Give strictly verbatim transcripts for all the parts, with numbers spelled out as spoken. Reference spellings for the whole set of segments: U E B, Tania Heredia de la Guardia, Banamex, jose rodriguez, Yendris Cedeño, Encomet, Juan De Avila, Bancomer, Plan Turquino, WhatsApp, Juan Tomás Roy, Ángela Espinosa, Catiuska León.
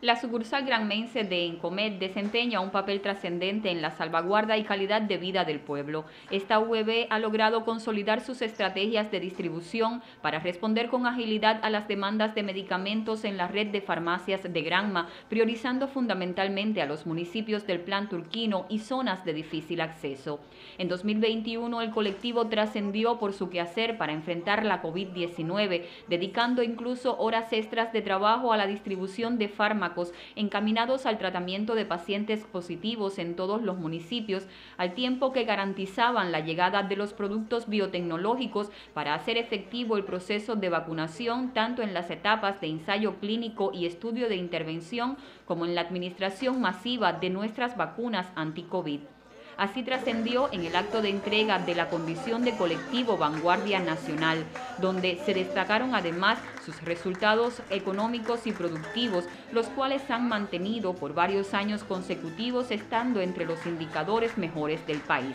La sucursal granmense de Encomet desempeña un papel trascendente en la salvaguarda y calidad de vida del pueblo. Esta U E B ha logrado consolidar sus estrategias de distribución para responder con agilidad a las demandas de medicamentos en la red de farmacias de Granma, priorizando fundamentalmente a los municipios del Plan Turquino y zonas de difícil acceso. En dos mil veintiuno, el colectivo trascendió por su quehacer para enfrentar la COVID diecinueve, dedicando incluso horas extras de trabajo a la distribución de fármacos encaminados al tratamiento de pacientes positivos en todos los municipios, al tiempo que garantizaban la llegada de los productos biotecnológicos para hacer efectivo el proceso de vacunación tanto en las etapas de ensayo clínico y estudio de intervención como en la administración masiva de nuestras vacunas anti-COVID. Así trascendió en el acto de entrega de la condición de colectivo Vanguardia Nacional, donde se destacaron además sus resultados económicos y productivos, los cuales han mantenido por varios años consecutivos estando entre los indicadores mejores del país.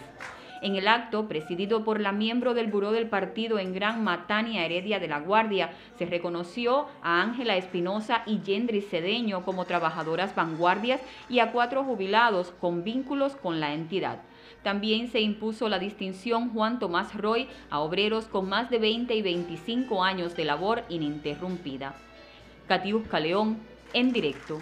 En el acto, presidido por la miembro del Buró del Partido en Granma, Tania Heredia de la Guardia, se reconoció a Ángela Espinosa y Yendris Cedeño como trabajadoras vanguardias y a cuatro jubilados con vínculos con la entidad. También se impuso la distinción Juan Tomás Roy a obreros con más de veinte y veinticinco años de labor ininterrumpida. Catiuska León, en directo.